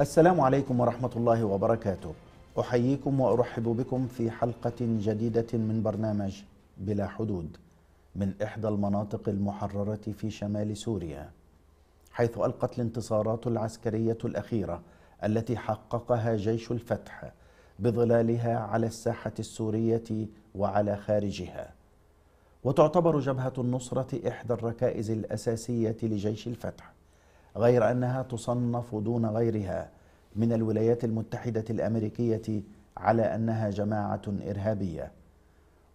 السلام عليكم ورحمة الله وبركاته. أحييكم وأرحب بكم في حلقة جديدة من برنامج بلا حدود من إحدى المناطق المحررة في شمال سوريا، حيث ألقت الانتصارات العسكرية الأخيرة التي حققها جيش الفتح بظلالها على الساحة السورية وعلى خارجها. وتعتبر جبهة النصرة إحدى الركائز الأساسية لجيش الفتح، غير أنها تصنف دون غيرها من الولايات المتحدة الأمريكية على أنها جماعة إرهابية.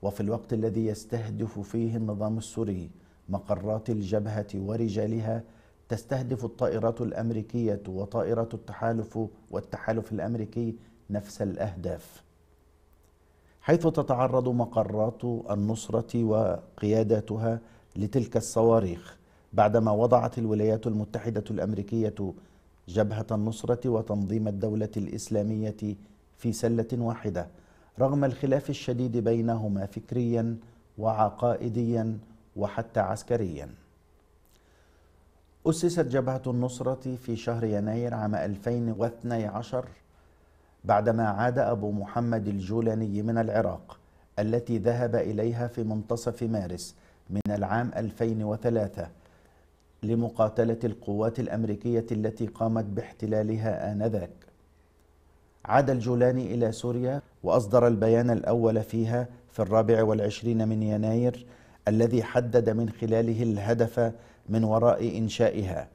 وفي الوقت الذي يستهدف فيه النظام السوري مقرات الجبهة ورجالها، تستهدف الطائرات الأمريكية وطائرة التحالف الأمريكي نفس الأهداف، حيث تتعرض مقرات النصرة وقياداتها لتلك الصواريخ بعدما وضعت الولايات المتحدة الأمريكية جبهة النصرة وتنظيم الدولة الإسلامية في سلة واحدة، رغم الخلاف الشديد بينهما فكريا وعقائديا وحتى عسكريا. أسست جبهة النصرة في شهر يناير عام 2012 بعدما عاد أبو محمد الجولاني من العراق التي ذهب إليها في منتصف مارس من العام 2003 لمقاتلة القوات الأمريكية التي قامت باحتلالها آنذاك. عاد الجولاني إلى سوريا وأصدر البيان الأول فيها في 24 من يناير الذي حدد من خلاله الهدف من وراء إنشائها،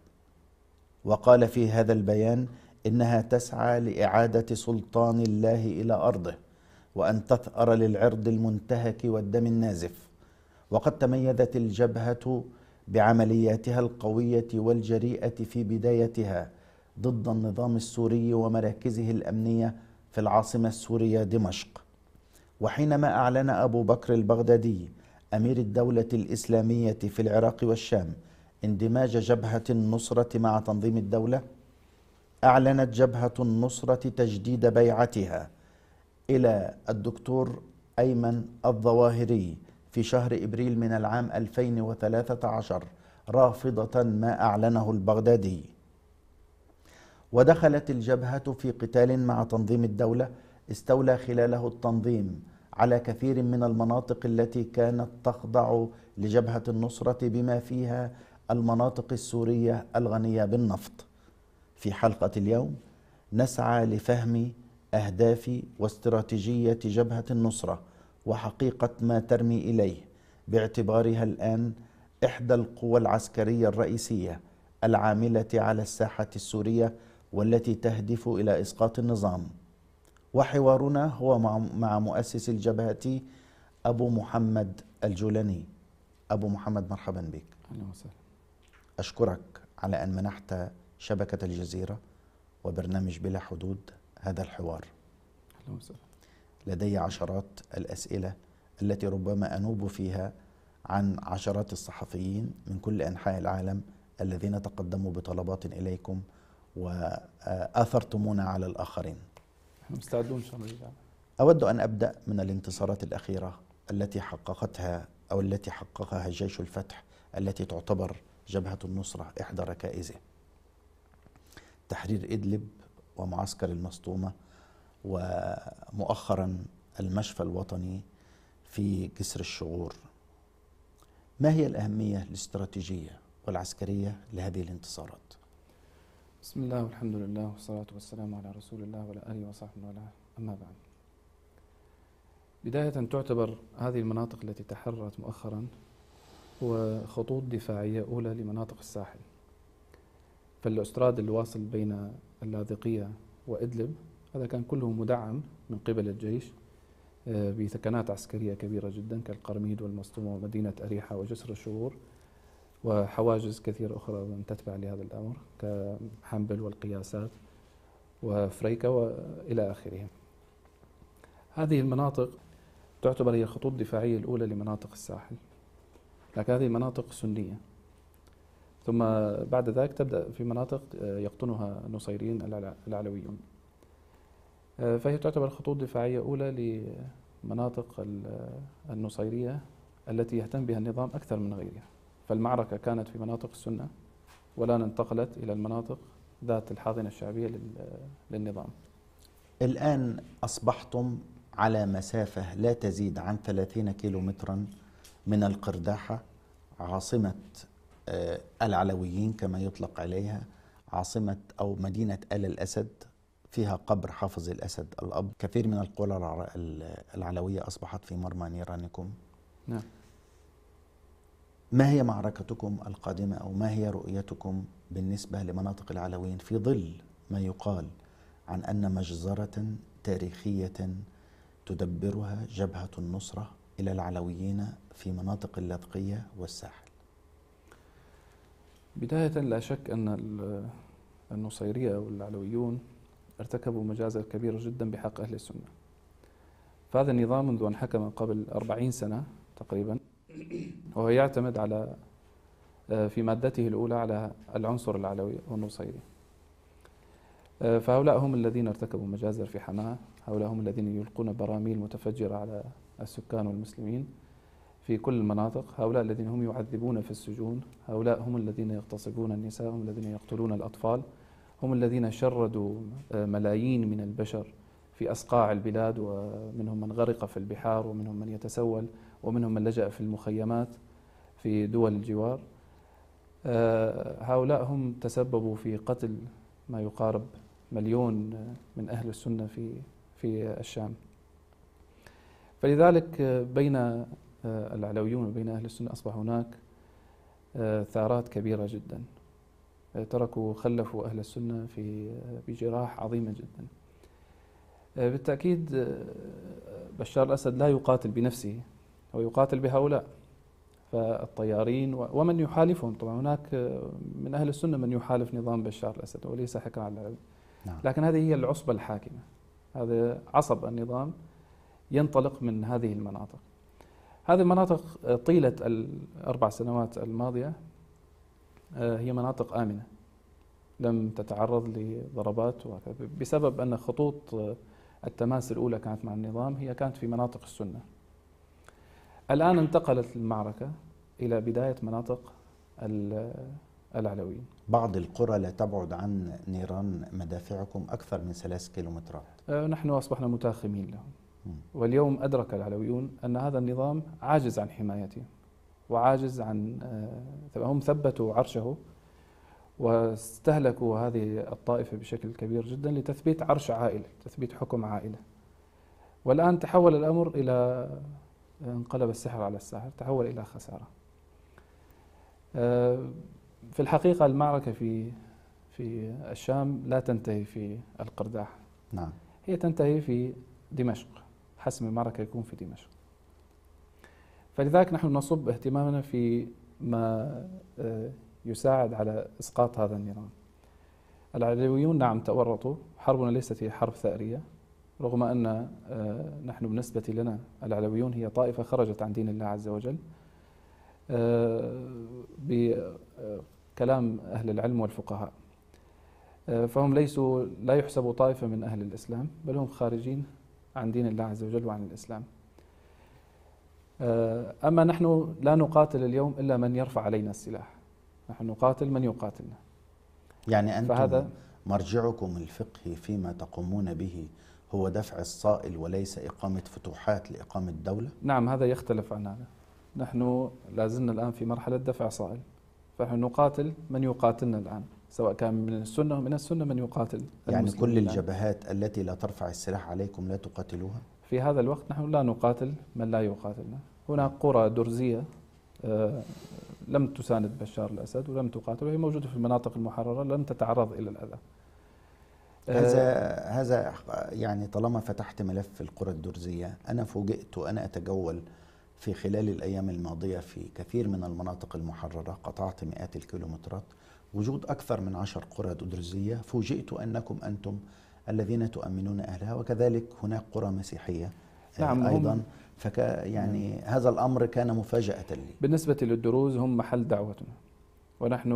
وقال في هذا البيان إنها تسعى لإعادة سلطان الله إلى أرضه وأن تثأر للعرض المنتهك والدم النازف. وقد تميزت الجبهة بعملياتها القوية والجريئة في بدايتها ضد النظام السوري ومراكزه الأمنية في العاصمة السورية دمشق. وحينما أعلن أبو بكر البغدادي أمير الدولة الإسلامية في العراق والشام اندماج جبهة النصرة مع تنظيم الدولة، أعلنت جبهة النصرة تجديد بيعتها إلى الدكتور أيمن الظواهري في شهر إبريل من العام 2013، رافضة ما أعلنه البغدادي. ودخلت الجبهة في قتال مع تنظيم الدولة استولى خلاله التنظيم على كثير من المناطق التي كانت تخضع لجبهة النصرة، بما فيها المناطق السورية الغنية بالنفط. في حلقة اليوم نسعى لفهم أهداف واستراتيجية جبهة النصرة وحقيقة ما ترمي إليه، باعتبارها الآن إحدى القوى العسكرية الرئيسية العاملة على الساحة السورية والتي تهدف إلى إسقاط النظام. وحوارنا هو مع مؤسس الجبهة أبو محمد الجولاني. أبو محمد، مرحبا بك. أهلا وسهلا. أشكرك على أن منحت شبكة الجزيرة وبرنامج بلا حدود هذا الحوار. أهلا وسهلا. لدي عشرات الأسئلة التي ربما أنوب فيها عن عشرات الصحفيين من كل أنحاء العالم الذين تقدموا بطلبات إليكم وآثرتمونا على الآخرين. مستعدون إن شاء الله. أود أن أبدأ من الانتصارات الأخيرة التي حققتها أو التي حققها جيش الفتح، التي تعتبر جبهة النصرة إحدى ركائزه: تحرير إدلب ومعسكر المسطومة، ومؤخرا المشفى الوطني في جسر الشغور. ما هي الأهمية الاستراتيجية والعسكرية لهذه الانتصارات؟ بسم الله والحمد لله والصلاة والسلام على رسول الله وعلى آله وصحبه وعلى أما بعد. بداية، تعتبر هذه المناطق التي تحررت مؤخرا هو خطوط دفاعية أولى لمناطق الساحل، فالأستراد الواصل بين اللاذقية وإدلب هذا كان كله مدعم من قبل الجيش بثكنات عسكرية كبيرة جدا كالقرميد والمسطومة ومدينة أريحة وجسر الشغور، وحواجز كثيرة أخرى من تتبع لهذا الأمر كحنبل والقياسات وفريكة وإلى آخره. هذه المناطق تعتبر هي الخطوط الدفاعية الأولى لمناطق الساحل، لكن هذه مناطق سنية. ثم بعد ذلك تبدأ في مناطق يقطنها النصيريين العلويون، فهي تعتبر خطوط دفاعية أولى لمناطق النصيرية التي يهتم بها النظام أكثر من غيرها. فالمعركة كانت في مناطق السنة والآن انتقلت إلى المناطق ذات الحاضنة الشعبية للنظام. الآن أصبحتم على مسافة لا تزيد عن 30 كيلومترا من القرداحة، عاصمة العلويين كما يطلق عليها، عاصمة أو مدينة آل الأسد، فيها قبر حافظ الأسد الأب. كثير من القرى العلوية أصبحت في مرمى نيرانكم. نعم. ما هي معركتكم القادمة أو ما هي رؤيتكم بالنسبة لمناطق العلويين في ظل ما يقال عن أن مجزرة تاريخية تدبرها جبهة النصرة إلى العلويين في مناطق اللاذقية والساحل؟ بداية لا شك أن النصيرية والعلويون ارتكبوا مجازر كبيرة جدا بحق أهل السنة. فهذا النظام منذ أن حكم قبل 40 سنة تقريبا وهو يعتمد على في مادته الأولى على العنصر العلوي والنصيري، فهؤلاء هم الذين ارتكبوا مجازر في حماة، هؤلاء هم الذين يلقون براميل متفجرة على السكان والمسلمين في كل المناطق، هؤلاء الذين هم يعذبون في السجون، هؤلاء هم الذين يغتصبون النساء، هم الذين يقتلون الأطفال، هم الذين شردوا ملايين من البشر في أصقاع البلاد، ومنهم من غرق في البحار، ومنهم من يتسول، ومنهم من لجأ في المخيمات في دول الجوار. هؤلاء هم تسببوا في قتل ما يقارب 1 مليون من أهل السنة في الشام. فلذلك بين العلويون وبين أهل السنة أصبح هناك ثارات كبيرة جدا، تركوا خلفوا أهل السنة بجراح عظيمة جدا. بالتأكيد بشار الأسد لا يقاتل بنفسه، هو يقاتل بهؤلاء فالطيارين ومن يحالفهم. طبعا هناك من أهل السنة من يحالف نظام بشار الأسد وليس حكرا على العلوي، لكن هذه هي العصبة الحاكمة، هذا عصب النظام ينطلق من هذه المناطق. هذه المناطق طيلة الأربع سنوات الماضية هي مناطق آمنة لم تتعرض لضربات وكذا، بسبب أن خطوط التماس الأولى كانت مع النظام هي كانت في مناطق السنة. الآن انتقلت المعركة إلى بداية مناطق العلويين. بعض القرى لا تبعد عن نيران مدافعكم أكثر من 3 كيلومترات. نحن أصبحنا متاخمين لهم، واليوم أدرك العلويون أن هذا النظام عاجز عن حمايته وعاجز عن، هم ثبتوا عرشه واستهلكوا هذه الطائفة بشكل كبير جدا لتثبيت عرش عائلة، تثبيت حكم عائلة. والآن تحول الأمر إلى، انقلب السحر على الساحر، تحول إلى خسارة. في الحقيقة المعركة في الشام لا تنتهي في القرداح. نعم. هي تنتهي في دمشق، حسم المعركة يكون في دمشق. فلذلك نحن نصب اهتمامنا في ما يساعد على إسقاط هذا النظام. العلويون نعم تورطوا، حربنا ليست هي حرب ثأرية، رغم أن نحن بالنسبة لنا العلويون هي طائفة خرجت عن دين الله عز وجل بكلام أهل العلم والفقهاء، فهم ليسوا، لا يحسبوا طائفة من أهل الإسلام، بل هم خارجين عن دين الله عز وجل وعن الإسلام. أما نحن لا نقاتل اليوم إلا من يرفع علينا السلاح، نحن نقاتل من يقاتلنا. يعني أنتم فهذا مرجعكم الفقهي فيما تقومون به هو دفع الصائل وليس إقامة فتوحات لإقامة دولة؟ نعم، هذا يختلف عن هذا. نحن لازلنا الآن في مرحلة دفع صائل، فنحن نقاتل من يقاتلنا الآن، سواء كان من السنة ومن السنة من يقاتل. يعني كل الجبهات التي لا ترفع السلاح عليكم لا تقاتلوها؟ في هذا الوقت نحن لا نقاتل من لا يقاتلنا. هناك قرى درزية لم تساند بشار الأسد ولم تقاتل، وهي موجودة في المناطق المحررة لم تتعرض إلى الأذى. هذا يعني طالما فتحت ملف القرى الدرزية، أنا فوجئت وأنا أتجول في خلال الأيام الماضية في كثير من المناطق المحررة، قطعت مئات الكيلومترات، وجود أكثر من 10 قرى درزية، فوجئت أنكم أنتم الذين تؤمنون أهلها، وكذلك هناك قرى مسيحية. نعم أيضا، يعني هذا الأمر كان مفاجأة لي. بالنسبة للدروز هم محل دعوتنا، ونحن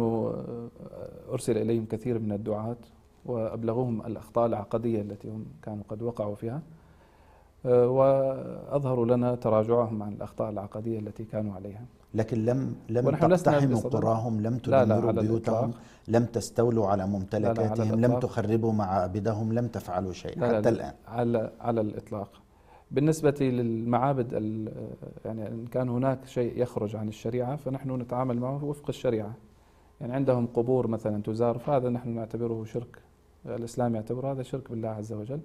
أرسل إليهم كثير من الدعاة وأبلغوهم الأخطاء العقدية التي هم كانوا قد وقعوا فيها، وأظهروا لنا تراجعهم عن الأخطاء العقدية التي كانوا عليها. لكن لم تقتحموا قراهم، لم تدمروا بيوتهم، لم تستولوا على ممتلكاتهم، لم تخربوا معابدهم، لم تفعلوا شيء حتى الآن على الإطلاق. بالنسبة للمعابد يعني إن كان هناك شيء يخرج عن الشريعة فنحن نتعامل معه وفق الشريعة. يعني عندهم قبور مثلا تزار، فهذا نحن نعتبره شرك، الإسلام يعتبر هذا شرك بالله عز وجل،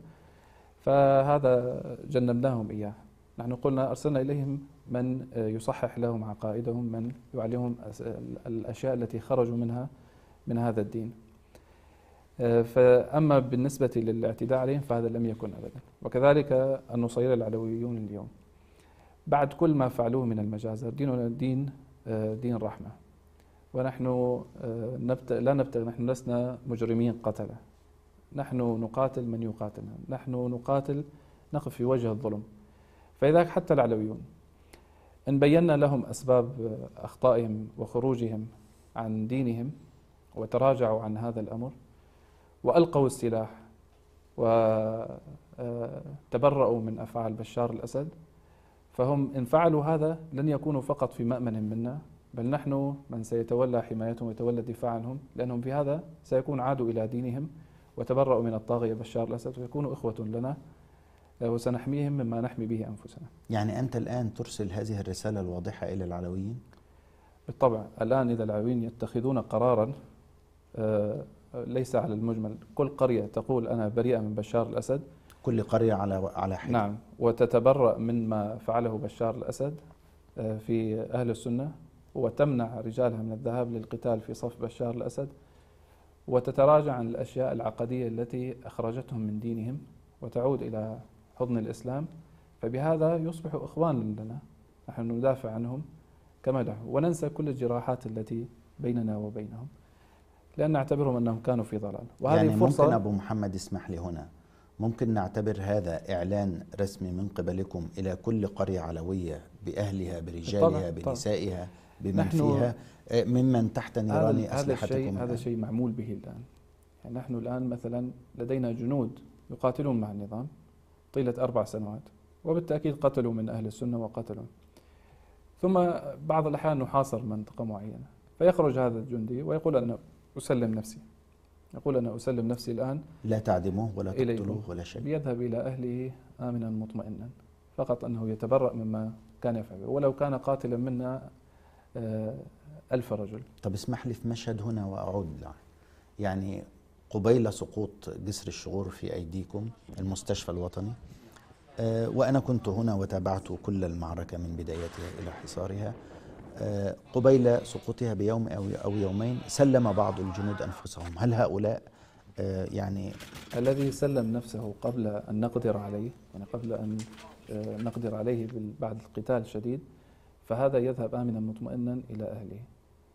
فهذا جنبناهم إياه. نحن قلنا أرسلنا إليهم من يصحح لهم عقائدهم، من يعلمهم الأشياء التي خرجوا منها من هذا الدين. فأما بالنسبة للاعتداء عليهم فهذا لم يكن أبدا. وكذلك النصير العلويون اليوم بعد كل ما فعلوه من المجازر، ديننا دين رحمة، ونحن نحن لسنا مجرمين قتلة، نحن نقاتل من يقاتلنا، نحن نقاتل، نقف في وجه الظلم. فلذلك حتى العلويون إن بينا لهم أسباب أخطائهم وخروجهم عن دينهم وتراجعوا عن هذا الأمر وألقوا السلاح وتبرؤوا من أفعال بشار الأسد، فهم إن فعلوا هذا لن يكونوا فقط في مأمن منا، بل نحن من سيتولى حمايتهم ويتولى الدفاع عنهم، لأنهم في هذا سيكون عادوا إلى دينهم وتبرؤوا من الطاغية بشار الأسد ويكونوا إخوة لنا وسنحميهم مما نحمي به أنفسنا. يعني أنت الآن ترسل هذه الرسالة الواضحة إلى العلويين؟ بالطبع. الآن إذا العلويين يتخذون قرارا ليس على المجمل، كل قرية تقول أنا بريئة من بشار الأسد، كل قرية على حين، نعم، وتتبرأ مما فعله بشار الأسد في أهل السنة وتمنع رجالها من الذهاب للقتال في صف بشار الأسد وتتراجع عن الأشياء العقدية التي أخرجتهم من دينهم وتعود إلى حضن الإسلام، فبهذا يصبح إخوان لنا، نحن ندافع عنهم كما دعوا وننسى كل الجراحات التي بيننا وبينهم، لأن نعتبرهم أنهم كانوا في ضلال. وهذه يعني فرصة. ممكن أبو محمد اسمح لي هنا، ممكن نعتبر هذا إعلان رسمي من قبلكم إلى كل قرية علوية بأهلها، برجالها، بنسائها، بمن فيها، ممن تحت نيران أسلحتكم؟ هذا شيء معمول به الآن. يعني نحن الآن مثلا لدينا جنود يقاتلون مع النظام طيلة 4 سنوات، وبالتأكيد قتلوا من أهل السنة وقتلوا، ثم بعض الأحيان نحاصر منطقة معينة فيخرج هذا الجندي ويقول أنا أسلم نفسي، يقول أنا أسلم نفسي الآن، لا تعدموه ولا تقتلوه ولا شيء، يذهب إلى أهله آمنا مطمئنا، فقط أنه يتبرأ مما كان يفعله ولو كان قاتلا منا 1000 رجل. طب اسمح لي في مشهد هنا وأعود له. يعني قبيل سقوط جسر الشغور في أيديكم المستشفى الوطني، وأنا كنت هنا وتابعت كل المعركة من بدايتها إلى حصارها، قبيل سقوطها بيوم أو يومين سلم بعض الجنود أنفسهم. هل هؤلاء يعني الذي سلم نفسه قبل أن نقدر عليه، يعني قبل أن نقدر عليه بعد القتال الشديد، فهذا يذهب آمنا مطمئنا إلى أهله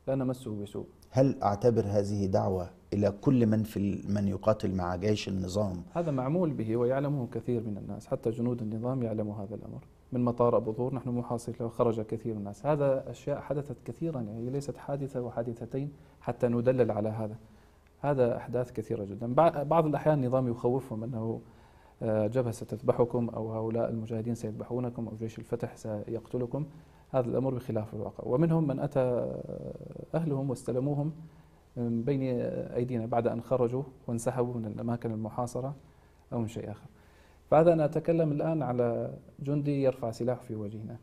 لا نمسه بسوء؟ هل أعتبر هذه دعوة إلى كل من يقاتل مع جيش النظام؟ هذا معمول به ويعلمه كثير من الناس، حتى جنود النظام يعلموا هذا الأمر. من مطار أبو ظور نحن محاصر وخرج كثير من الناس، هذا أشياء حدثت كثيرا، يعني ليست حادثة وحادثتين حتى ندلل على هذا، هذا أحداث كثيرة جدا. بعض الأحيان النظام يخوفهم أنه جبهة ستذبحكم، أو هؤلاء المجاهدين سيذبحونكم، أو جيش الفتح سيقتلكم، هذا الأمر بخلاف الواقع. ومنهم من أتى أهلهم واستلموهم من بين أيدينا بعد أن خرجوا وانسحبوا من الأماكن المحاصرة أو من شيء آخر. فهذا أنا أتكلم الآن على جندي يرفع سلاح في وجهنا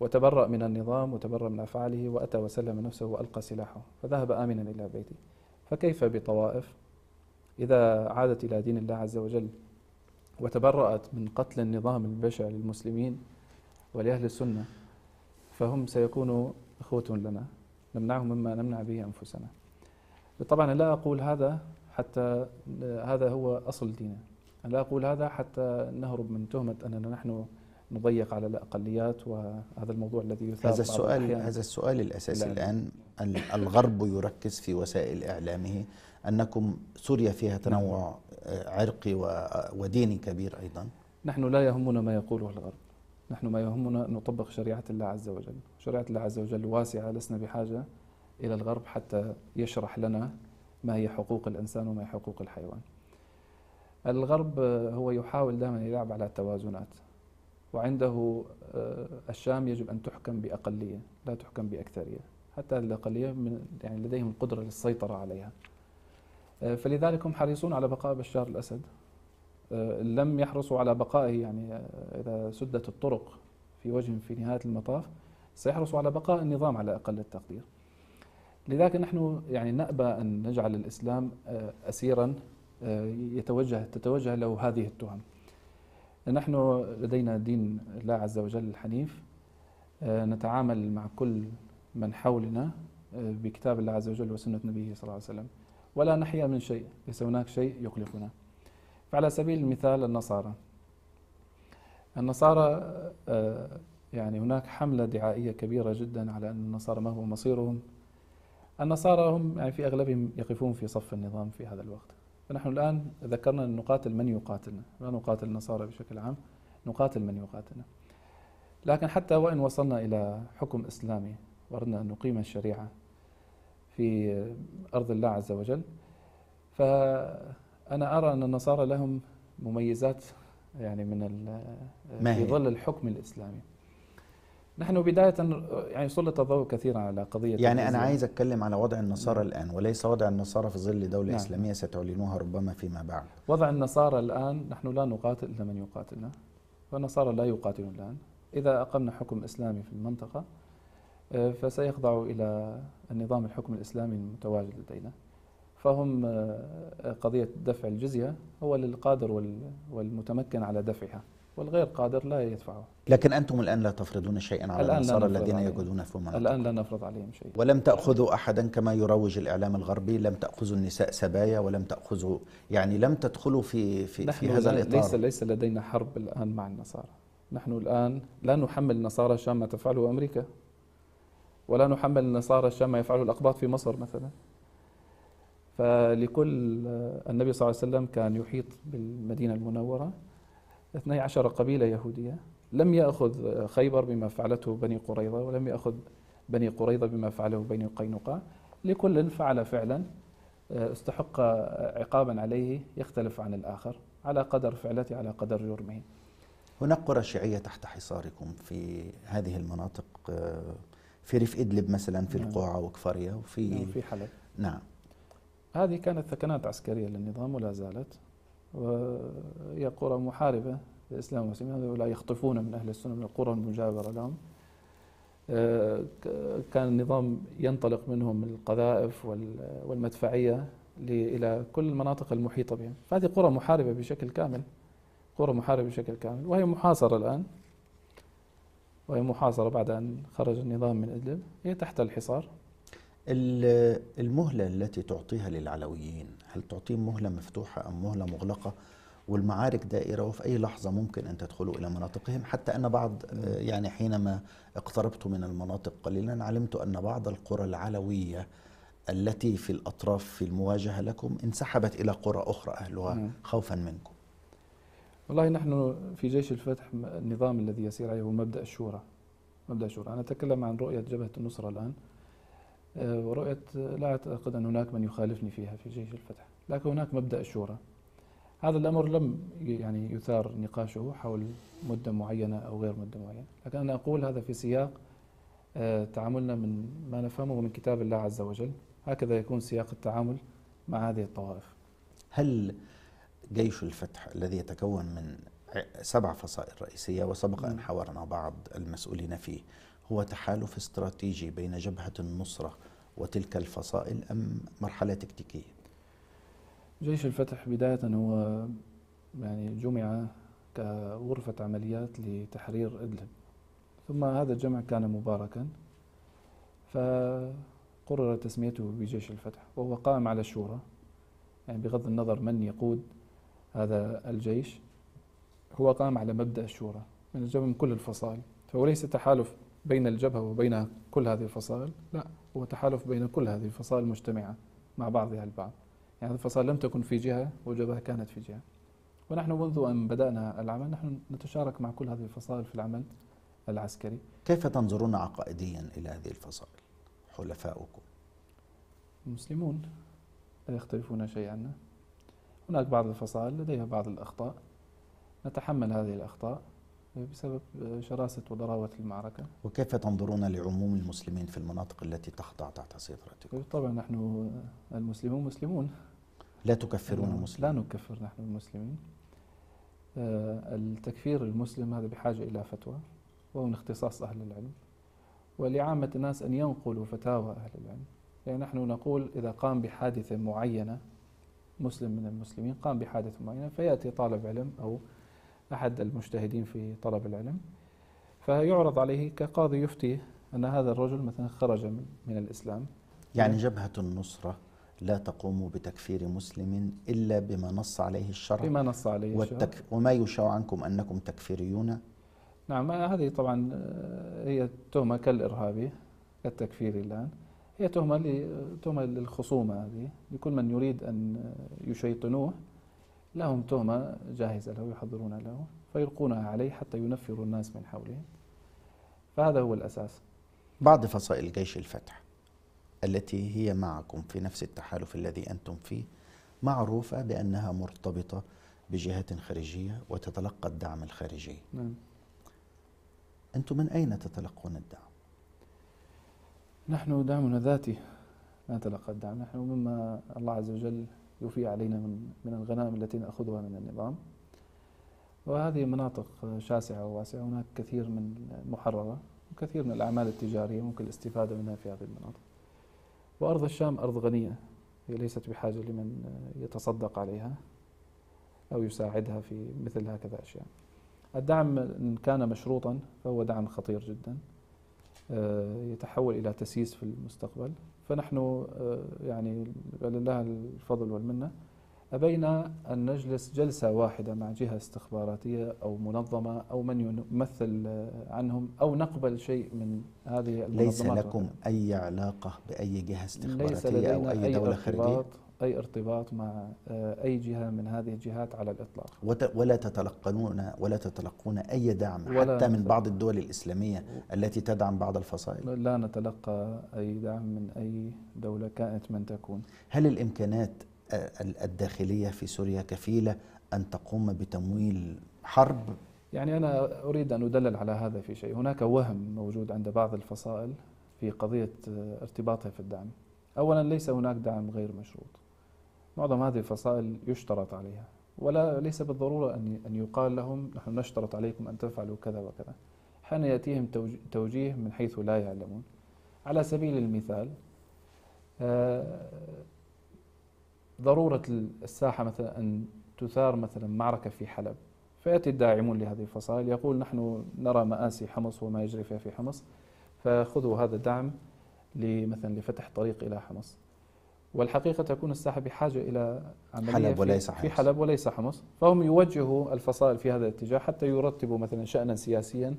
وتبرأ من النظام وتبرأ من أفعاله وأتى وسلم نفسه وألقى سلاحه فذهب آمنا إلى بيته. فكيف بطوائف إذا عادت إلى دين الله عز وجل وتبرأت من قتل النظام البشع للمسلمين ولأهل السنة، فهم سيكونوا إخوة لنا نمنعهم مما نمنع به أنفسنا. طبعا لا أقول هذا حتى هذا هو أصل ديننا، لا أقول هذا حتى نهرب من تهمة أننا نحن نضيق على الأقليات، وهذا الموضوع الذي يثار. هذا السؤال الأساسي الآن. الغرب يركز في وسائل إعلامه أنكم سوريا فيها تنوع عرقي وديني كبير أيضا. نحن لا يهمنا ما يقوله الغرب، نحن ما يهمنا نطبق شريعة الله عز وجل. شريعة الله عز وجل واسعة، لسنا بحاجة إلى الغرب حتى يشرح لنا ما هي حقوق الإنسان وما هي حقوق الحيوان. الغرب هو يحاول دائما يلعب على التوازنات، وعنده الشام يجب أن تحكم بأقلية لا تحكم بأكثرية، حتى الأقلية يعني لديهم القدرة للسيطرة عليها. فلذلك هم حريصون على بقاء بشار الأسد، لم يحرصوا على بقائه، يعني إذا سدت الطرق في وجه في نهاية المطاف سيحرصوا على بقاء النظام على أقل التقدير. لذلك نحن يعني نأبى أن نجعل الإسلام أسيرا تتوجه له هذه التهم. نحن لدينا دين الله عز وجل الحنيف، نتعامل مع كل من حولنا بكتاب الله عز وجل وسنة نبيه صلى الله عليه وسلم، ولا نحيا من شيء، ليس هناك شيء يقلقنا. فعلى سبيل المثال النصارى يعني هناك حملة دعائية كبيرة جدا على أن النصارى ما هو مصيرهم. النصارى هم يعني في أغلبهم يقفون في صف النظام في هذا الوقت. فنحن الآن ذكرنا أن نقاتل من يقاتلنا، لا نقاتل النصارى بشكل عام، نقاتل من يقاتلنا. لكن حتى وإن وصلنا إلى حكم إسلامي وأردنا أن نقيم الشريعة في أرض الله عز وجل، فأنا أرى أن النصارى لهم مميزات يعني في ظل الحكم الإسلامي. نحن بداية يعني سلط الضوء كثيرا على قضية يعني أنا عايز أتكلم على وضع النصارى الآن وليس وضع النصارى في ظل دولة إسلامية ستعلنوها ربما فيما بعد. وضع النصارى الآن نحن لا نقاتل إلا من يقاتلنا، والنصارى لا يقاتلون الآن. إذا أقمنا حكم إسلامي في المنطقة فسيخضع إلى النظام الحكم الإسلامي المتواجد لدينا، فهم قضية دفع الجزية هو للقادر والمتمكن على دفعها، والغير قادر لا يدفعه. لكن أنتم الآن لا تفرضون شيئا على الأنصار الذين يوجدون في المناطق. الآن لا نفرض عليهم شيء. ولم تأخذوا أحدا كما يروج الإعلام الغربي، لم تأخذوا النساء سبايا، ولم تأخذوا يعني لم تدخلوا في هذا الإطار. ليس لدينا حرب الآن مع النصارى. نحن الآن لا نحمل النصارى الشام ما تفعله أمريكا، ولا نحمل النصارى الشام ما يفعله الأقباط في مصر مثلا. فلكل النبي صلى الله عليه وسلم كان يحيط بالمدينة المنورة 12 قبيلة يهودية، لم يأخذ خيبر بما فعلته بني قريظة، ولم يأخذ بني قريظة بما فعله بني قينقاع. لكل فعل فعلا استحق عقابا عليه يختلف عن الآخر على قدر فعلته على قدر جرمه. هناك قرى شيعية تحت حصاركم في هذه المناطق، في ريف إدلب مثلا، في القوعة وكفاريا، وفي حلب. نعم، هذه كانت ثكنات عسكرية للنظام ولا زالت، وهي قرى محاربة للإسلام والمسلمين، هؤلاء يخطفون من أهل السنة من القرى المجاورة لهم. كان النظام ينطلق منهم القذائف والمدفعية إلى كل المناطق المحيطة بهم، فهذه قرى محاربة بشكل كامل، وهي محاصرة الآن، وهي محاصرة بعد أن خرج النظام من إدلب، هي تحت الحصار. المهلة التي تعطيها للعلويين، هل تعطيهم مهلة مفتوحة أم مهلة مغلقة؟ والمعارك دائرة، وفي أي لحظة ممكن أن تدخلوا إلى مناطقهم. حتى أن بعض يعني حينما اقتربت من المناطق قليلا علمت أن بعض القرى العلوية التي في الأطراف في المواجهة لكم انسحبت إلى قرى أخرى أهلها خوفا منكم. والله نحن في جيش الفتح النظام الذي يسير عليه هو مبدأ الشورى. أنا أتكلم عن رؤية جبهة النصرة الآن، ورؤية لا أعتقد أن هناك من يخالفني فيها في جيش الفتح، لكن هناك مبدأ الشورى. هذا الأمر لم يعني يثار نقاشه حول مدة معينة أو غير مدة معينة، لكن أنا أقول هذا في سياق تعاملنا من ما نفهمه من كتاب الله عز وجل، هكذا يكون سياق التعامل مع هذه الطوائف. هل جيش الفتح الذي يتكون من 7 فصائل رئيسية وسبق أن حاورنا بعض المسؤولين فيه هو تحالف استراتيجي بين جبهة النصرة وتلك الفصائل أم مرحلة تكتيكية؟ جيش الفتح بداية هو يعني جمع كغرفة عمليات لتحرير إدلب، ثم هذا الجمع كان مباركا فقرر تسميته بجيش الفتح، وهو قائم على الشورى. يعني بغض النظر من يقود هذا الجيش هو قائم على مبدأ الشورى من كل الفصائل، فهو ليس تحالف بين الجبهة وبين كل هذه الفصائل، لا، هو تحالف بين كل هذه الفصائل مجتمعة مع بعضها البعض. يعني الفصائل لم تكن في جهة والجبهة كانت في جهة، ونحن منذ أن بدأنا العمل نحن نتشارك مع كل هذه الفصائل في العمل العسكري. كيف تنظرون عقائديا إلى هذه الفصائل حلفاؤكم؟ المسلمون لا يختلفون شيئا عنا. هناك بعض الفصائل لديها بعض الأخطاء، نتحمل هذه الأخطاء بسبب شراسة وضراوة المعركة. وكيف تنظرون لعموم المسلمين في المناطق التي تخضع تحت سيطرتكم؟ طبعا نحن المسلمون مسلمون، لا تكفرون مسلمين. لا نكفر نحن المسلمين. التكفير المسلم هذا بحاجة إلى فتوى، وهو من اختصاص أهل العلم، ولعامة الناس أن ينقلوا فتاوى أهل العلم. يعني نحن نقول إذا قام بحادثة معينة مسلم من المسلمين قام بحادثة معينة، فيأتي طالب علم أو أحد المجتهدين في طلب العلم فيعرض عليه كقاضي يفتي أن هذا الرجل مثلا خرج من الإسلام. يعني جبهة النصرة لا تقوم بتكفير مسلم إلا بما نص عليه الشرع، بما نص عليه الشرع. وما يشاع عنكم أنكم تكفيريون. نعم، هذه طبعا هي تهمة كالإرهابي التكفيري الآن، هي تهمة للخصومة، هذه لكل من يريد أن يشيطنوه لهم تهمة جاهزة له يحضرونها له فيلقونها عليه حتى ينفروا الناس من حولهم. فهذا هو الأساس. بعض فصائل جيش الفتح التي هي معكم في نفس التحالف الذي أنتم فيه معروفة بأنها مرتبطة بجهات خارجية وتتلقى الدعم الخارجي. نعم. أنتم من أين تتلقون الدعم؟ نحن دعمنا ذاتي، لا نتلقى الدعم، نحن مما الله عز وجل يوفي علينا من الغنائم التي نأخذها من النظام. وهذه مناطق شاسعة وواسعة، هناك كثير من محررة وكثير من الأعمال التجارية ممكن الاستفادة منها في هذه المناطق. وأرض الشام أرض غنية، هي ليست بحاجة لمن يتصدق عليها أو يساعدها في مثل هكذا أشياء. الدعم إن كان مشروطا فهو دعم خطير جدا يتحول إلى تسييس في المستقبل. فنحن يعني لله الفضل والمنة أبينا أن نجلس جلسة واحدة مع جهة استخباراتية أو منظمة أو من يمثل عنهم أو نقبل شيء من هذه المنظمات. ليس لكم أي علاقة بأي جهة استخباراتية أو أي دولة خارجية؟ أي ارتباط مع أي جهة من هذه الجهات على الإطلاق، ولا تتلقون أي دعم حتى من بعض الدول الإسلامية التي تدعم بعض الفصائل؟ لا نتلقى أي دعم من أي دولة كانت من تكون. هل الإمكانات الداخلية في سوريا كفيلة أن تقوم بتمويل حرب؟ يعني أنا أريد أن أدلل على هذا في شيء. هناك وهم موجود عند بعض الفصائل في قضية ارتباطها في الدعم. أولا ليس هناك دعم غير مشروط، معظم هذه الفصائل يشترط عليها، ولا ليس بالضرورة أن يقال لهم نحن نشترط عليكم أن تفعلوا كذا وكذا. حين يأتيهم توجيه من حيث لا يعلمون. على سبيل المثال ضرورة الساحة مثلا أن تثار مثلا معركة في حلب، فيأتي الداعمون لهذه الفصائل يقول نحن نرى مآسي حمص وما يجري فيها في حمص، فخذوا هذا الدعم مثلا لفتح طريق إلى حمص. والحقيقة تكون الساحة بحاجة إلى عملية في حلب وليس حمص، فهم يوجهوا الفصائل في هذا الاتجاه حتى يرتبوا مثلا شأنا سياسيا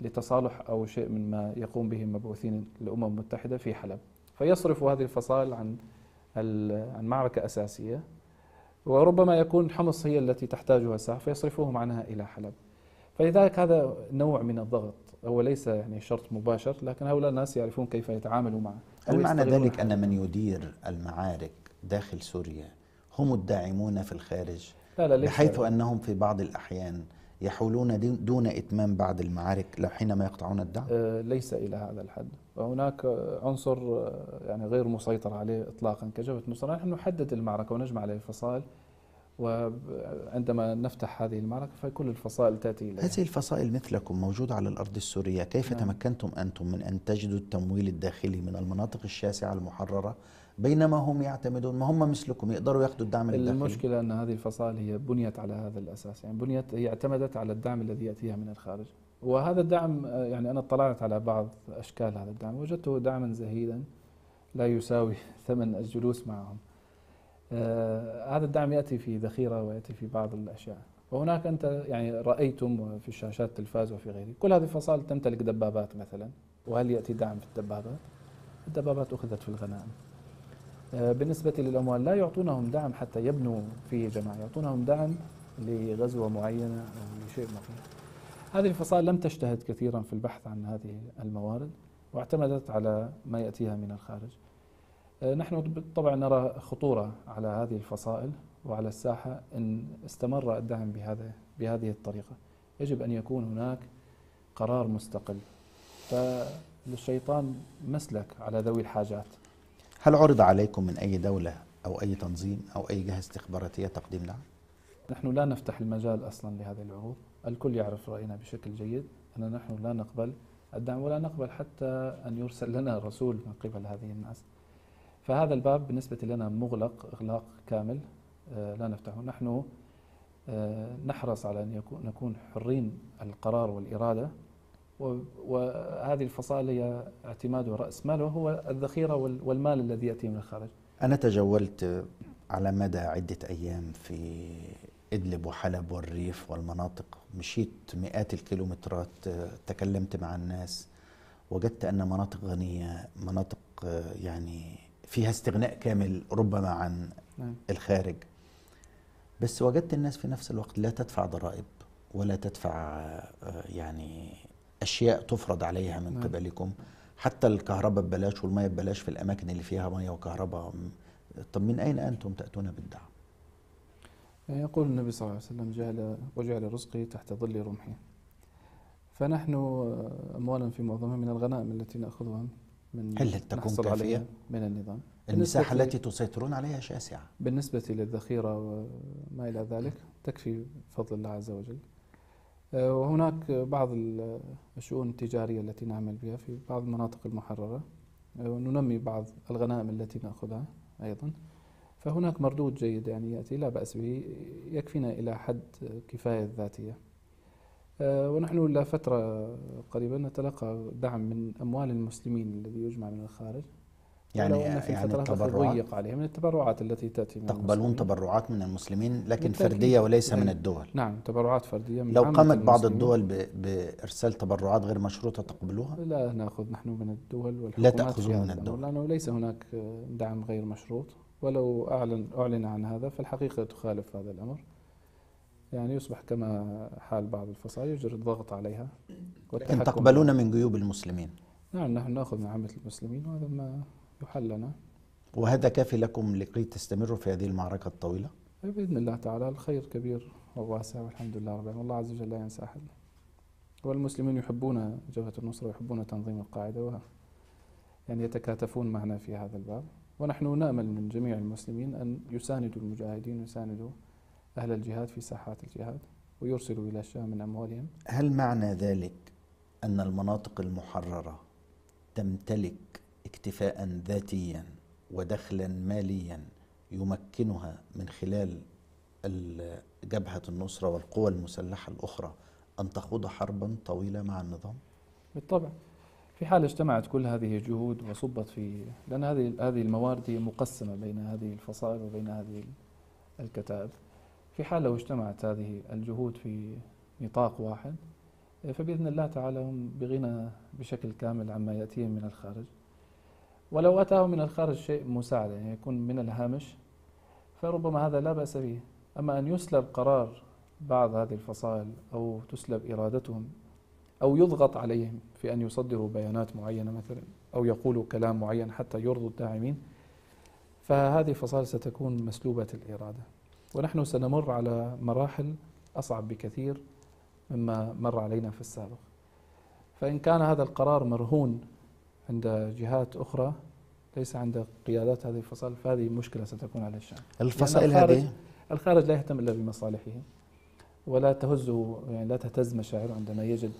لتصالح أو شيء من ما يقوم به مبعوثين الأمم المتحدة في حلب، فيصرفوا هذه الفصائل عن معركة أساسية، وربما يكون حمص هي التي تحتاجها الساحة فيصرفوهم عنها إلى حلب. فلذلك هذا نوع من الضغط، هو ليس يعني شرط مباشر، لكن هؤلاء الناس يعرفون كيف يتعاملوا معه. هل معنى ذلك أن من يدير المعارك داخل سوريا هم الداعمون في الخارج؟ لا لا، بحيث أنهم في بعض الأحيان يحولون دون إتمام بعض المعارك حينما يقطعون الدعم؟ ليس إلى هذا الحد. وهناك عنصر يعني غير مسيطر عليه إطلاقا كجبهة النصرة. نحن نحدد المعركة ونجمع عليه الفصائل، وعندما نفتح هذه المعركة فكل الفصائل تأتي إليها. هذه الفصائل مثلكم موجودة على الأرض السورية، كيف تمكنتم أنتم من أن تجدوا التمويل الداخلي من المناطق الشاسعة المحررة بينما هم يعتمدون، ما هم مثلكم يقدروا يأخذوا الدعم الداخلي؟ المشكلة أن هذه الفصائل هي بنيت على هذا الأساس، يعني هي اعتمدت على الدعم الذي يأتيها من الخارج. وهذا الدعم يعني أنا اطلعت على بعض أشكال هذا الدعم، وجدته دعما زهيدا لا يساوي ثمن الجلوس معهم. هذا الدعم يأتي في ذخيرة ويأتي في بعض الأشياء، وهناك أنت يعني رأيتم في الشاشات التلفاز وفي غيره كل هذه الفصائل تمتلك دبابات مثلا، وهل يأتي دعم في الدبابات؟ الدبابات أخذت في الغنائم. بالنسبة للأموال لا يعطونهم دعم حتى يبنوا فيه جماعة، يعطونهم دعم لغزوة معينة أو لشيء معين. هذه الفصائل لم تجتهد كثيرا في البحث عن هذه الموارد واعتمدت على ما يأتيها من الخارج. نحن طبعا نرى خطورة على هذه الفصائل وعلى الساحة إن استمر الدعم بهذه الطريقة، يجب أن يكون هناك قرار مستقل. فللشيطان مسلك على ذوي الحاجات. هل عرض عليكم من أي دولة أو أي تنظيم أو أي جهة استخباراتية تقديم لها؟ نحن لا نفتح المجال أصلا لهذه العروض، الكل يعرف رأينا بشكل جيد أننا نحن لا نقبل الدعم ولا نقبل حتى أن يرسل لنا رسول من قبل هذه الناس. فهذا الباب بالنسبة لنا مغلق إغلاق كامل لا نفتحه. نحن نحرص على أن نكون حرين القرار والإرادة، وهذه الفصائل هي اعتماده رأس ماله هو الذخيرة والمال الذي يأتي من الخارج. أنا تجولت على مدى عدة أيام في إدلب وحلب والريف والمناطق، مشيت مئات الكيلومترات، تكلمت مع الناس، وجدت أن مناطق غنية، مناطق يعني فيها استغناء كامل ربما عن الخارج، بس وجدت الناس في نفس الوقت لا تدفع ضرائب ولا تدفع يعني أشياء تفرض عليها من قبلكم، حتى الكهرباء ببلاش والمية ببلاش في الأماكن اللي فيها مية وكهرباء. طب من أين أنتم تأتون بالدعم؟ يقول النبي صلى الله عليه وسلم وجعل رزقي تحت ظل رمحي. فنحن أموالا في معظمها من الغنائم التي نأخذها من هل تكون كافية؟ من النظام المساحة التي تسيطرون عليها شاسعة. بالنسبة للذخيرة وما إلى ذلك تكفي بفضل الله عز وجل. وهناك بعض الشؤون التجارية التي نعمل بها في بعض المناطق المحررة، وننمي بعض الغنائم التي نأخذها أيضا، فهناك مردود جيد يعني يأتي لا بأس به، يكفينا إلى حد كفاية ذاتية. ونحن لفترة قريبا نتلقى دعم من أموال المسلمين الذي يجمع من الخارج، يعني في التبرعات عليها من التبرعات التي تأتي من تقبلون تبرعات من المسلمين لكن فردية وليس من الدول. نعم تبرعات فردية. من لو قامت بعض الدول بإرسال تبرعات غير مشروطة تقبلوها؟ لا نأخذ نحن من الدول والحكومات. لا تأخذون من الدول لأنه ليس هناك دعم غير مشروط، ولو أعلن عن هذا فالحقيقة تخالف هذا الأمر، يعني يصبح كما حال بعض الفصائل يجري الضغط عليها. لكن تقبلون من جيوب المسلمين؟ نعم نحن نأخذ من عامة المسلمين وهذا ما يحل لنا. وهذا كافي لكم لكي تستمروا في هذه المعركة الطويلة؟ بإذن الله تعالى. الخير كبير وواسع والحمد لله رب العالمين، والله عز وجل لا ينسى أحد، والمسلمين يحبون جبهة النصرة ويحبون تنظيم القاعدة، يعني يتكاتفون معنا في هذا الباب، ونحن نأمل من جميع المسلمين أن يساندوا المجاهدين ويساندوا أهل الجهاد في ساحات الجهاد ويرسلوا إلى الشام من أموالهم. هل معنى ذلك أن المناطق المحررة تمتلك اكتفاء ذاتيا ودخلا ماليا يمكنها من خلال جبهة النصرة والقوى المسلحة الأخرى أن تخوض حربا طويلة مع النظام؟ بالطبع، في حال اجتمعت كل هذه الجهود وصبت في، لأن هذه الموارد مقسمة بين هذه الفصائل وبين هذه الكتائب، في حال لو اجتمعت هذه الجهود في نطاق واحد فبإذن الله تعالى هم بغنى بشكل كامل عما يأتيهم من الخارج. ولو أتاهم من الخارج شيء مساعدة يعني يكون من الهامش فربما هذا لا بأس به، أما أن يسلب قرار بعض هذه الفصائل أو تسلب إرادتهم أو يضغط عليهم في أن يصدروا بيانات معينة مثلا أو يقولوا كلام معين حتى يرضوا الداعمين، فهذه الفصائل ستكون مسلوبة الإرادة، ونحن سنمر على مراحل أصعب بكثير مما مر علينا في السابق. فإن كان هذا القرار مرهون عند جهات أخرى ليس عند قيادات هذه الفصائل فهذه مشكلة ستكون على الشعب. الفصائل هذه الخارج لا يهتم إلا بمصالحه ولا تهزه، يعني لا تهتز مشاعره عندما يجد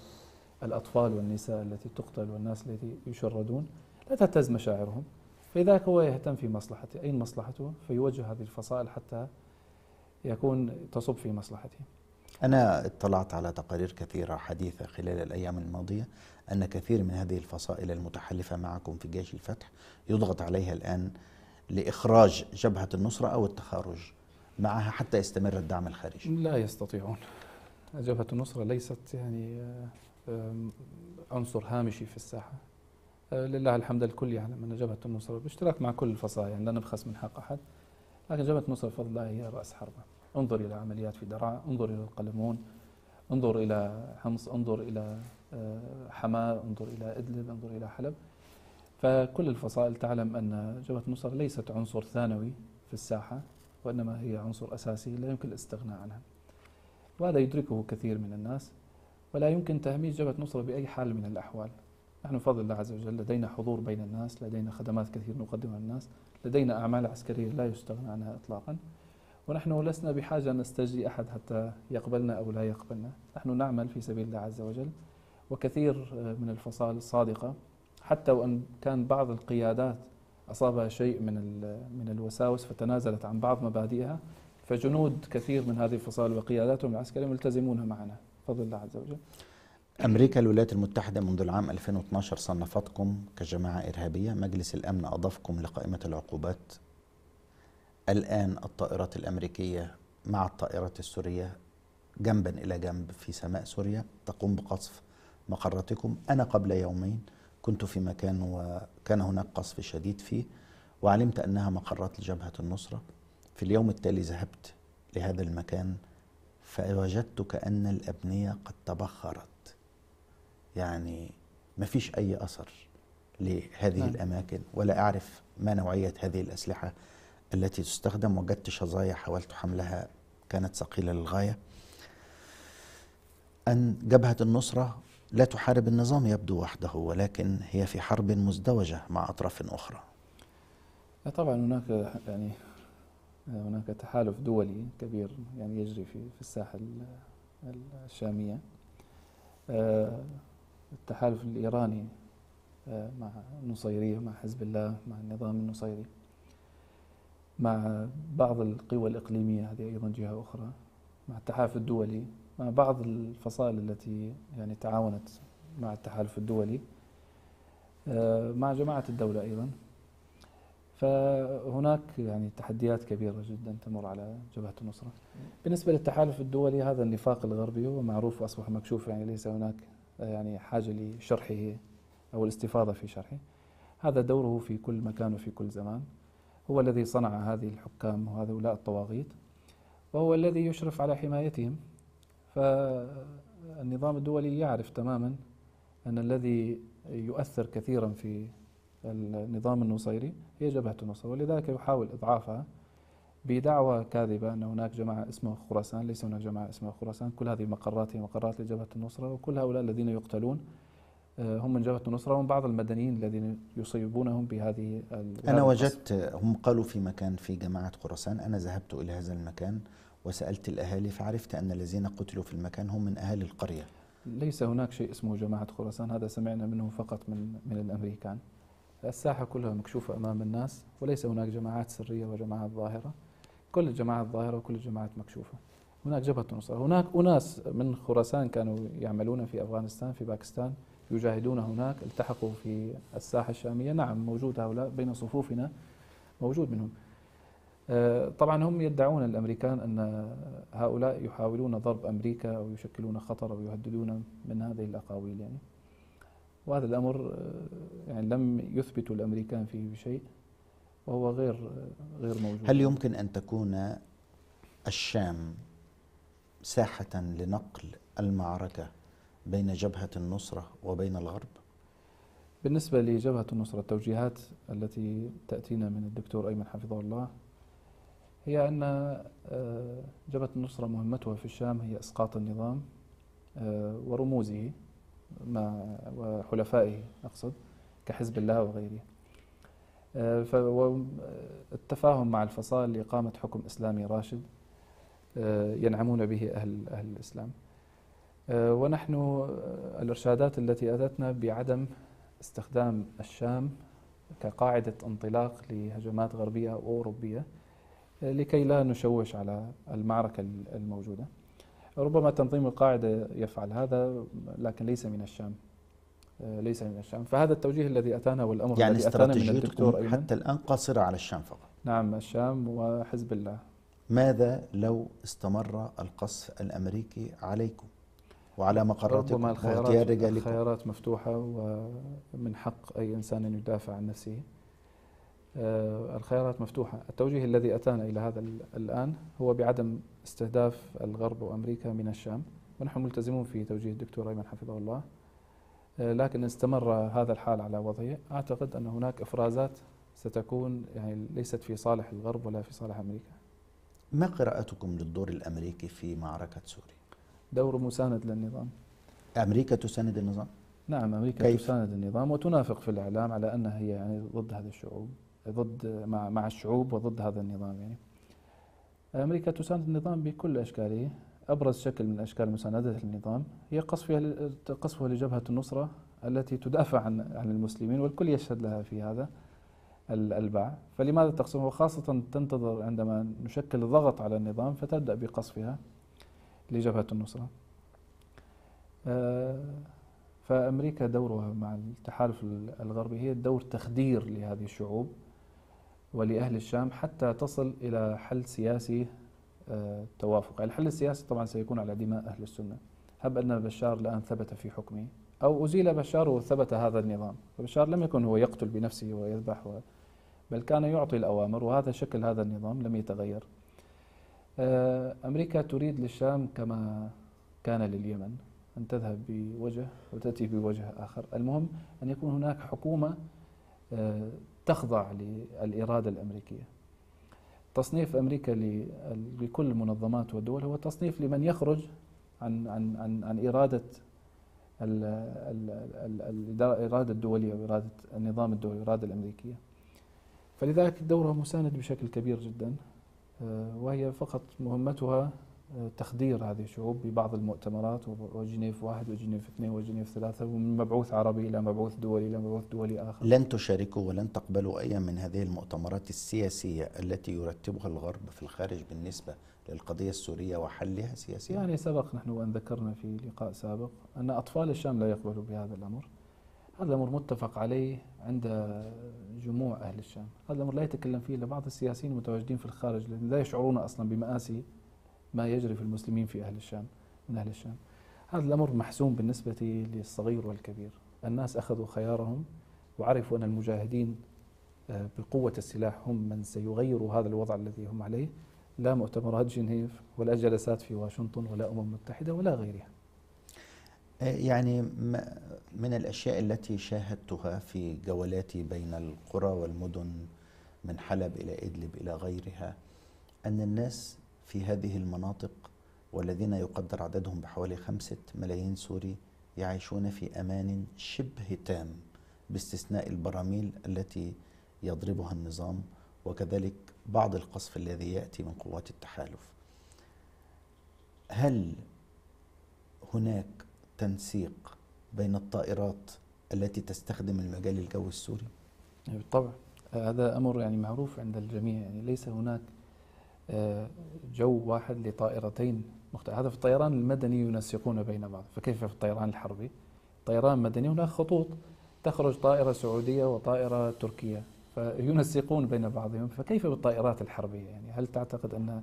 الأطفال والنساء التي تقتل والناس التي يشردون، لا تهتز مشاعرهم، فإذا هو يهتم في مصلحته، أين مصلحته؟ فيوجه هذه الفصائل حتى يكون تصب في مصلحته. أنا اطلعت على تقارير كثيرة حديثة خلال الأيام الماضية أن كثير من هذه الفصائل المتحالفة معكم في جيش الفتح يضغط عليها الآن لإخراج جبهة النصرة أو التخارج معها حتى يستمر الدعم الخارجي. لا يستطيعون. جبهة النصرة ليست يعني عنصر هامشي في الساحة، لله الحمد الكل يعلم أن جبهة النصرة باشتراك مع كل الفصائل، يعني لا نبخس من حق أحد، لكن جبهة النصرة بفضل الله هي رأس حربة. انظر إلى عمليات في درعا، انظر إلى القلمون، انظر إلى حمص، انظر إلى حماة، انظر إلى إدلب، انظر إلى حلب. فكل الفصائل تعلم أن جبهة النصرة ليست عنصر ثانوي في الساحة، وإنما هي عنصر أساسي لا يمكن الاستغناء عنها، وهذا يدركه كثير من الناس. ولا يمكن تهميش جبهة النصرة بأي حال من الأحوال. نحن بفضل الله عز وجل لدينا حضور بين الناس، لدينا خدمات كثير نقدمها للناس، لدينا أعمال عسكرية لا يستغنى عنها إطلاقا، ونحن لسنا بحاجة نستجري أحد حتى يقبلنا أو لا يقبلنا. نحن نعمل في سبيل الله عز وجل، وكثير من الفصائل الصادقة حتى وأن كان بعض القيادات أصابها شيء من الوساوس فتنازلت عن بعض مبادئها، فجنود كثير من هذه الفصائل وقياداتهم العسكرية ملتزمونها معنا بفضل الله عز وجل. أمريكا الولايات المتحدة منذ العام 2012 صنفتكم كجماعة إرهابية، مجلس الأمن أضافكم لقائمة العقوبات. الآن الطائرات الأمريكية مع الطائرات السورية جنبا إلى جنب في سماء سوريا تقوم بقصف مقراتكم. أنا قبل يومين كنت في مكان وكان هناك قصف شديد فيه، وعلمت أنها مقرات لجبهة النصرة. في اليوم التالي ذهبت لهذا المكان فوجدت كأن الأبنية قد تبخرت، يعني ما فيش أي أثر لهذه الأماكن، ولا أعرف ما نوعية هذه الأسلحة التي تستخدم. وجدت شظايا حاولت حملها كانت ثقيلة للغاية. أن جبهة النصرة لا تحارب النظام يبدو وحده، ولكن هي في حرب مزدوجة مع أطراف أخرى. طبعا هناك يعني هناك تحالف دولي كبير يعني يجري في الساحة الشامية. التحالف الإيراني مع النصيرية، مع حزب الله، مع النظام النصيري، مع بعض القوى الإقليمية، هذه أيضا جهة أخرى، مع التحالف الدولي، مع بعض الفصائل التي يعني تعاونت مع التحالف الدولي، مع جماعة الدولة أيضا. فهناك يعني تحديات كبيرة جدا تمر على جبهة النصرة. بالنسبة للتحالف الدولي، هذا النفاق الغربي هو معروف وأصبح مكشوف، يعني ليس هناك يعني حاجة لشرحه أو الاستفاضة في شرحه. هذا دوره في كل مكان وفي كل زمان، هو الذي صنع هذه الحكام وهؤلاء الطواغيت، وهو الذي يشرف على حمايتهم. فالنظام الدولي يعرف تماما أن الذي يؤثر كثيرا في النظام النصيري هي جبهة النصرة، ولذلك يحاول إضعافها بدعوى كاذبة أن هناك جماعة اسمها خورسان. ليس هناك جماعة اسمها خورسان، كل هذه مقرات هي مقرات لجبهة النصرة، وكل هؤلاء الذين يقتلون هم من جبهة النصرة، ومن بعض المدنيين الذين يصيبونهم بهذه. أنا وجدت هم قالوا في مكان في جماعة خورسان، أنا ذهبت إلى هذا المكان وسألت الأهالي فعرفت أن الذين قتلوا في المكان هم من أهالي القرية. ليس هناك شيء اسمه جماعة خورسان، هذا سمعنا منه فقط من الأمريكان. الساحة كلها مكشوفة أمام الناس، وليس هناك جماعات سرية وجماعات ظاهرة. كل الجماعات ظاهرة وكل الجماعات مكشوفة. هناك جبهة النصرة، هناك أناس من خراسان كانوا يعملون في أفغانستان، في باكستان، يجاهدون هناك، التحقوا في الساحة الشامية. نعم موجود هؤلاء بين صفوفنا، موجود منهم. طبعا هم يدعون الأمريكان أن هؤلاء يحاولون ضرب أمريكا أو يشكلون خطر أو يهددون من هذه الأقاويل يعني. وهذا الأمر يعني لم يثبت الأمريكان فيه بشيء، وهو غير موجود. هل يمكن أن تكون الشام ساحة لنقل المعركة بين جبهة النصرة وبين الغرب؟ بالنسبة لجبهة النصرة التوجيهات التي تأتينا من الدكتور أيمن حفظه الله هي أن جبهة النصرة مهمتها في الشام هي إسقاط النظام ورموزه وحلفائه، أقصد كحزب الله وغيره، فالتفاهم مع الفصائل لإقامة حكم إسلامي راشد ينعمون به أهل الإسلام. ونحن الإرشادات التي أتتنا بعدم استخدام الشام كقاعدة انطلاق لهجمات غربية أو أوروبية لكي لا نشوش على المعركة الموجودة. ربما تنظيم القاعدة يفعل هذا، لكن ليس من الشام، ليس من الشام. فهذا التوجيه الذي أتانا والأمر يعني الذي أتانا من الدكتور أيمن حتى الآن قاصرة على الشام فقط. نعم الشام وحزب الله. ماذا لو استمر القصف الأمريكي عليكم وعلى مقراتكم؟ ربما الخيارات مفتوحة، ومن حق أي إنسان أن يدافع عن نفسه. الخيارات مفتوحة. التوجيه الذي أتانا إلى هذا الآن هو بعدم استهداف الغرب وأمريكا من الشام، ونحن ملتزمون في توجيه الدكتور أيمن حفظه الله. لكن استمر هذا الحال على وضعه، أعتقد أن هناك إفرازات ستكون يعني ليست في صالح الغرب ولا في صالح أمريكا. ما قراءتكم للدور الأمريكي في معركة سوريا؟ دور مساند للنظام. أمريكا تساند النظام؟ نعم، أمريكا تساند النظام وتنافق في الإعلام على أنها هي يعني ضد هذا الشعوب، ضد مع الشعوب وضد هذا النظام. يعني أمريكا تساند النظام بكل أشكاله. أبرز شكل من أشكال مساندة النظام هي قصفها لجبهة النصرة التي تدافع عن المسلمين، والكل يشهد لها في هذا الباع. فلماذا تقسمها؟ وخاصة تنتظر عندما نشكل ضغط على النظام فتبدأ بقصفها لجبهة النصرة. فأمريكا دورها مع التحالف الغربي هي دور تخدير لهذه الشعوب ولأهل الشام حتى تصل إلى حل سياسي توافق. الحل السياسي طبعا سيكون على دماء أهل السنة، هب أن بشار الآن ثبت في حكمه أو أزيل بشار وثبت هذا النظام. فبشار لم يكن هو يقتل بنفسه ويذبح بل كان يعطي الأوامر، وهذا شكل هذا النظام لم يتغير. أمريكا تريد للشام كما كان لليمن أن تذهب بوجه وتأتي بوجه آخر. المهم أن يكون هناك حكومة تخضع للإرادة الأمريكية. تصنيف أمريكا لكل المنظمات والدول هو تصنيف لمن يخرج عن عن عن, عن إرادة الإرادة الدولية وإرادة النظام الدولي والإرادة الأمريكية. فلذلك دورها مساند بشكل كبير جدا، وهي فقط مهمتها تخدير هذه الشعوب ببعض المؤتمرات، وجنيف 1 وجنيف 2 وجنيف 3، ومن مبعوث عربي إلى مبعوث دولي إلى مبعوث دولي آخر. لن تشاركوا ولن تقبلوا أي من هذه المؤتمرات السياسية التي يرتبها الغرب في الخارج بالنسبة للقضية السورية وحلها سياسيا؟ يعني سبق نحن أن ذكرنا في لقاء سابق أن أطفال الشام لا يقبلوا بهذا الأمر. هذا الأمر متفق عليه عند جموع أهل الشام، هذا الأمر لا يتكلم فيه إلا بعض السياسيين المتواجدين في الخارج لأن لا يشعرون أصلا بمآسي ما يجري في المسلمين في أهل الشام من أهل الشام. هذا الأمر محسوم بالنسبة للصغير والكبير. الناس أخذوا خيارهم وعرفوا أن المجاهدين بقوة السلاح هم من سيغيروا هذا الوضع الذي هم عليه، لا مؤتمرات جنيف ولا جلسات في واشنطن ولا أمم متحدة ولا غيرها. يعني من الأشياء التي شاهدتها في جولاتي بين القرى والمدن من حلب إلى إدلب إلى غيرها أن الناس في هذه المناطق والذين يقدر عددهم بحوالي 5 ملايين سوري يعيشون في أمان شبه تام باستثناء البراميل التي يضربها النظام وكذلك بعض القصف الذي يأتي من قوات التحالف. هل هناك تنسيق بين الطائرات التي تستخدم المجال الجوي السوري؟ بالطبع هذا أمر يعني معروف عند الجميع، يعني ليس هناك جو واحد لطائرتين مختلفة. هذا في الطيران المدني ينسقون بين بعض، فكيف في الطيران الحربي؟ طيران مدني هناك خطوط، تخرج طائرة سعودية وطائرة تركية فينسقون بين بعضهم، فكيف بالطائرات الحربية؟ يعني هل تعتقد أن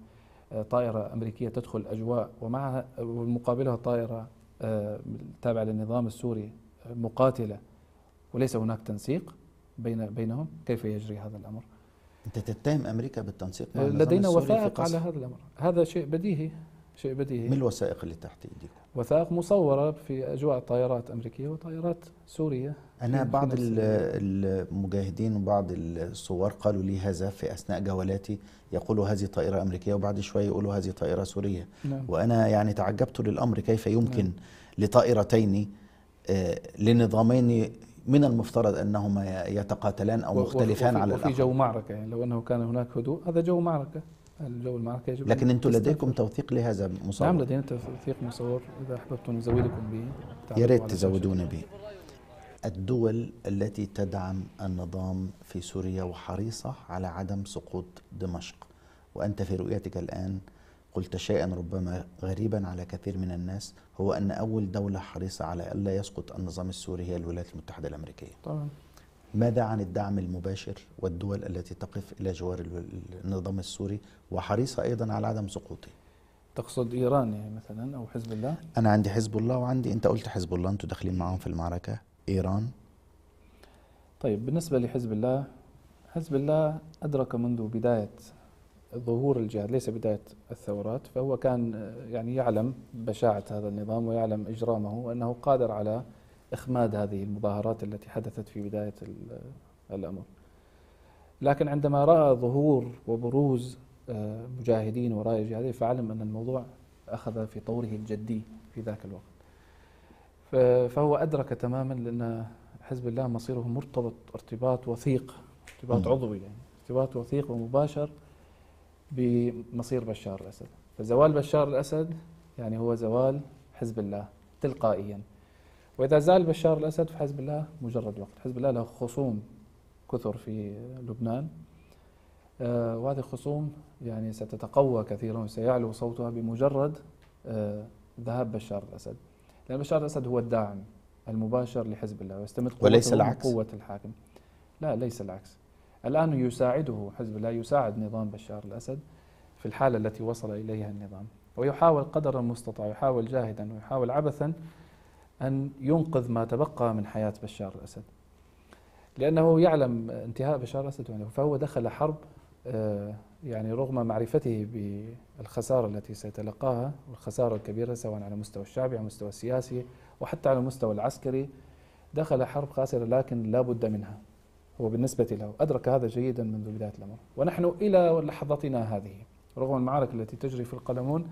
طائرة أمريكية تدخل أجواء ومعها ومقابلها طائرة تابعة للنظام السوري مقاتلة وليس هناك تنسيق بينهم؟ كيف يجري هذا الأمر؟ أنت تتهم أمريكا بالتنسيق مع النظام السوري؟ لدينا وثائق على هذا الأمر، هذا شيء بديهي، شيء بديهي. ما الوثائق اللي تحت إيديكم؟ وثائق مصورة في أجواء طائرات أمريكية وطائرات سورية. أنا بعض المجاهدين وبعض الصور قالوا لي هذا في أثناء جولاتي، يقولوا هذه طائرة أمريكية وبعد شوية يقولوا هذه طائرة سورية. نعم. وأنا يعني تعجبت للأمر، كيف يمكن نعم. لطائرتين لنظامين من المفترض أنهما يتقاتلان أو مختلفان على الأقل. وفي جو معركة، يعني لو أنه كان هناك هدوء هذا جو معركة، الجو المعركة يجب. لكن أنتم لديكم توثيق لهذا مصور؟ نعم لدينا توثيق مصور، إذا أحببتم نزودكم به. يا ريت تزودون به. الدول التي تدعم النظام في سوريا وحريصة على عدم سقوط دمشق، وأنت في رؤيتك الآن قلت شيئا ربما غريبا على كثير من الناس، هو أن أول دولة حريصة على ألا يسقط النظام السوري هي الولايات المتحدة الأمريكية. طبعا. ماذا عن الدعم المباشر والدول التي تقف إلى جوار النظام السوري وحريصة أيضا على عدم سقوطه؟ تقصد إيران يعني مثلا أو حزب الله؟ أنا عندي حزب الله وعندي، أنت قلت حزب الله أنتوا داخلين معاهم في المعركة، إيران. طيب بالنسبة لحزب الله، حزب الله أدرك منذ بداية ظهور الجهاد ليس بداية الثورات، فهو كان يعني يعلم بشاعة هذا النظام ويعلم إجرامه وأنه قادر على إخماد هذه المظاهرات التي حدثت في بداية الأمر. لكن عندما رأى ظهور وبروز مجاهدين وراية جهادية فعلم أن الموضوع أخذ في طوره الجدي في ذاك الوقت، فهو أدرك تماما لأن حزب الله مصيره مرتبط ارتباط وثيق، ارتباط عضوي يعني، ارتباط وثيق ومباشر بمصير بشار الأسد. فزوال بشار الأسد يعني هو زوال حزب الله تلقائيا. وإذا زال بشار الأسد فحزب الله مجرد وقت. حزب الله له خصوم كثر في لبنان، وهذه الخصوم يعني ستتقوى كثيرا وسيعلو صوتها بمجرد ذهاب بشار الأسد، لأن بشار الأسد هو الداعم المباشر لحزب الله ويستمد قوة الحاكم. لا ليس العكس، الآن يساعده حزب الله، يساعد نظام بشار الأسد في الحالة التي وصل إليها النظام، ويحاول قدر المستطاع، يحاول جاهدا ويحاول عبثا أن ينقذ ما تبقى من حياة بشار الأسد، لأنه يعلم انتهاء بشار الأسد. فهو دخل حرب يعني رغم معرفته بالخسارة التي سيتلقاها والخسارة الكبيرة سواء على مستوى الشعبي على مستوى السياسي وحتى على المستوى العسكري، دخل حرب خاسرة لكن لا بد منها. هو بالنسبة له أدرك هذا جيدا منذ بداية الأمر، ونحن إلى لحظتنا هذه رغم المعارك التي تجري في القلمون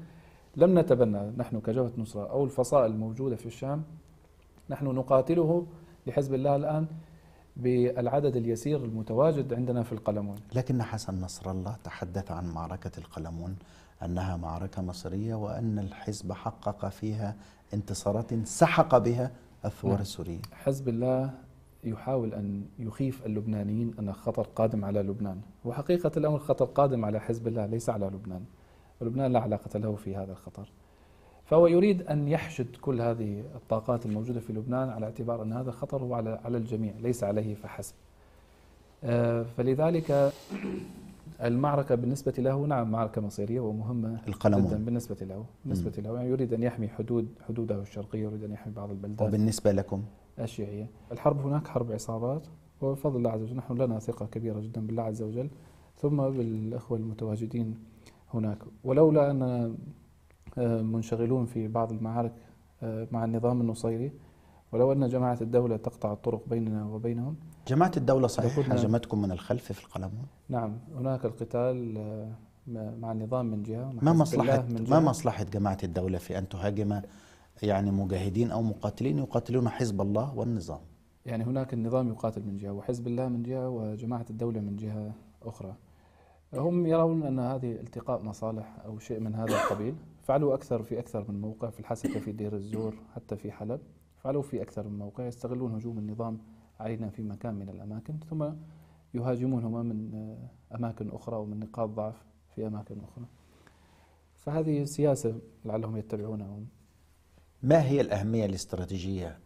لم نتبنى نحن كجبهة النصرة أو الفصائل الموجودة في الشام، نحن نقاتله لحزب الله الآن بالعدد اليسير المتواجد عندنا في القلمون. لكن حسن نصر الله تحدث عن معركة القلمون أنها معركة مصرية وأن الحزب حقق فيها انتصارات سحق بها الثوار السوريين. حزب الله يحاول أن يخيف اللبنانيين أن خطر قادم على لبنان، وحقيقة الأمر خطر قادم على حزب الله ليس على لبنان، ولبنان لا علاقة له في هذا الخطر. فهو يريد أن يحشد كل هذه الطاقات الموجودة في لبنان على اعتبار أن هذا خطر هو على الجميع ليس عليه فحسب. فلذلك المعركة بالنسبة له نعم معركة مصيرية ومهمة جدا بالنسبة له، بالنسبة له يعني يريد أن يحمي حدوده الشرقية، يريد أن يحمي بعض البلدان. وبالنسبة لكم الشيعية الحرب هناك حرب عصابات، وبفضل الله عز وجل نحن لنا ثقة كبيرة جدا بالله عز وجل ثم بالأخوة المتواجدين هناك، ولولا أن منشغلون في بعض المعارك مع النظام النصيري ولو أن جماعة الدولة تقطع الطرق بيننا وبينهم. جماعة الدولة صحيح هاجمتكم من الخلف في القلمون؟ نعم هناك القتال مع النظام من جهة. ما مصلحة جماعة الدولة في أن تهاجم يعني مجاهدين أو مقاتلين يقاتلون حزب الله والنظام؟ يعني هناك النظام يقاتل من جهة وحزب الله من جهة وجماعة الدولة من جهة أخرى. هم يرون أن هذه التقاء مصالح أو شيء من هذا القبيل، فعلوا في أكثر من موقع، في الحسكة في دير الزور حتى في حلب، فعلوا في أكثر من موقع، يستغلون هجوم النظام علينا في مكان من الأماكن ثم يهاجمونهما من أماكن أخرى ومن نقاط ضعف في أماكن أخرى. فهذه سياسة لعلهم يتبعونها. ما هي الأهمية الاستراتيجية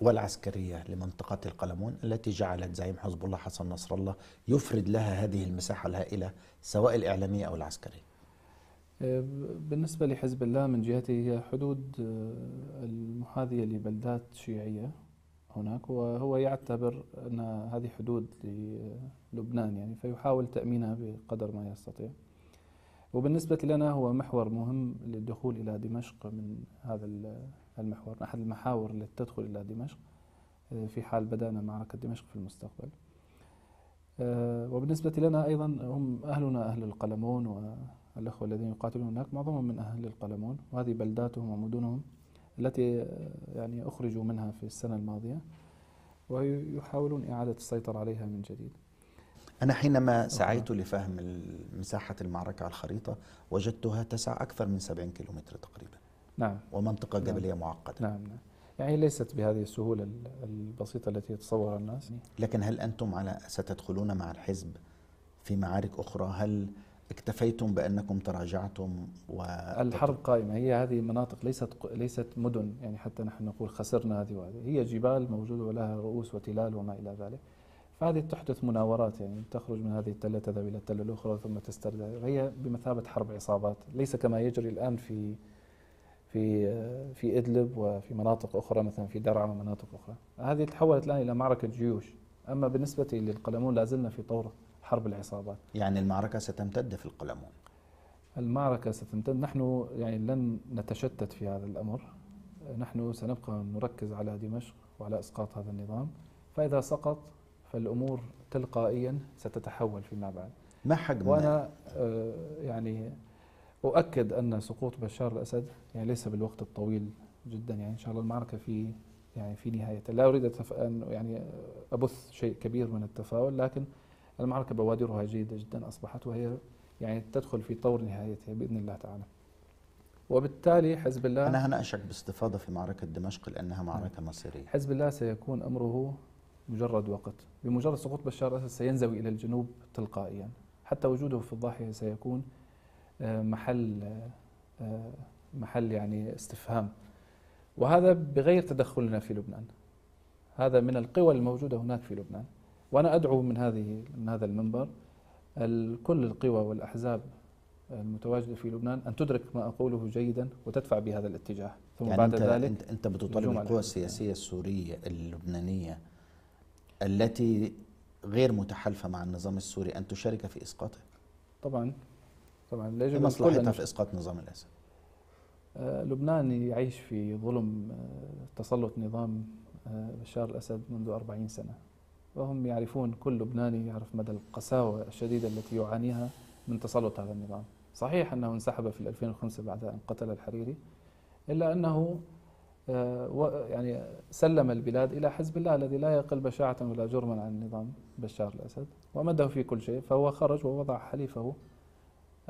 والعسكرية لمنطقة القلمون التي جعلت زعيم حزب الله حسن نصر الله يفرد لها هذه المساحة الهائلة سواء الإعلامية أو العسكرية؟ بالنسبة لحزب الله من جهته هي حدود المحاذية لبلدات شيعية هناك، وهو يعتبر أن هذه حدود للبنان يعني، فيحاول تأمينها بقدر ما يستطيع. وبالنسبة لنا هو محور مهم للدخول إلى دمشق من هذا المحور، أحد المحاور التي تدخل إلى دمشق في حال بدأنا معركة دمشق في المستقبل. وبالنسبة لنا أيضا هم أهلنا أهل القلمون، والأخوة الذين يقاتلون هناك معظمهم من أهل القلمون، وهذه بلداتهم ومدنهم التي يعني أخرجوا منها في السنة الماضية ويحاولون إعادة السيطرة عليها من جديد. أنا حينما سعيت لفهم مساحة المعركة على الخريطة وجدتها تسع أكثر من 70 كيلومتر تقريبا. نعم. ومنطقة جبلية معقدة. نعم نعم. يعني ليست بهذه السهولة البسيطة التي يتصورها الناس. لكن هل أنتم ستدخلون مع الحزب في معارك أخرى؟ هل اكتفيتم بأنكم تراجعتم؟ الحرب قائمة، هي هذه مناطق ليست مدن يعني حتى نحن نقول خسرنا هذه وهذه، هي جبال موجودة ولها رؤوس وتلال وما إلى ذلك. فهذه تحدث مناورات يعني تخرج من هذه التلة تذهب إلى التلة الأخرى ثم تسترجع، هي بمثابة حرب عصابات، ليس كما يجري الآن في إدلب وفي مناطق أخرى مثلا في درعا ومناطق أخرى. هذه تحولت الآن إلى معركة جيوش. أما بالنسبة للقلمون لازلنا في طور حرب العصابات. يعني المعركة ستمتد في القلمون؟ المعركة ستمتد، نحن يعني لن نتشتت في هذا الأمر، نحن سنبقى نركز على دمشق وعلى إسقاط هذا النظام، فإذا سقط فالأمور تلقائيا ستتحول فيما بعد. ما حجم؟ وأنا يعني أؤكد أن سقوط بشار الأسد يعني ليس بالوقت الطويل جدا، يعني إن شاء الله المعركة في يعني في نهاية. لا أريد أن يعني أبث شيء كبير من التفاؤل، لكن المعركة بوادرها جيدة جدا أصبحت، وهي يعني تدخل في طور نهايتها بإذن الله تعالى. وبالتالي حزب الله، أنا هنا أشك باستفاضة في معركة دمشق لأنها معركة مصيرية. حزب الله سيكون أمره مجرد وقت، بمجرد سقوط بشار الأسد سينزوي إلى الجنوب تلقائيا، حتى وجوده في الضاحية سيكون محل يعني استفهام، وهذا بغير تدخلنا في لبنان. هذا من القوى الموجودة هناك في لبنان، وأنا أدعو من هذا المنبر كل القوى والأحزاب المتواجدة في لبنان أن تدرك ما أقوله جيدا وتدفع بهذا الاتجاه. ثم يعني بعد ذلك أنت بتطالب القوى السياسية السورية اللبنانية التي غير متحالفة مع النظام السوري أن تشارك في إسقاطه؟ طبعا يجب مصلحتها في إسقاط نظام الأسد. لبنان يعيش في ظلم تسلط نظام بشار الأسد منذ 40 سنة، وهم يعرفون، كل لبناني يعرف مدى القساوة الشديدة التي يعانيها من تسلط هذا النظام. صحيح أنه انسحب في 2005 بعد أن قتل الحريري، إلا أنه يعني سلم البلاد إلى حزب الله الذي لا يقل بشاعة ولا جرما عن نظام بشار الأسد، ومده في كل شيء، فهو خرج ووضع حليفه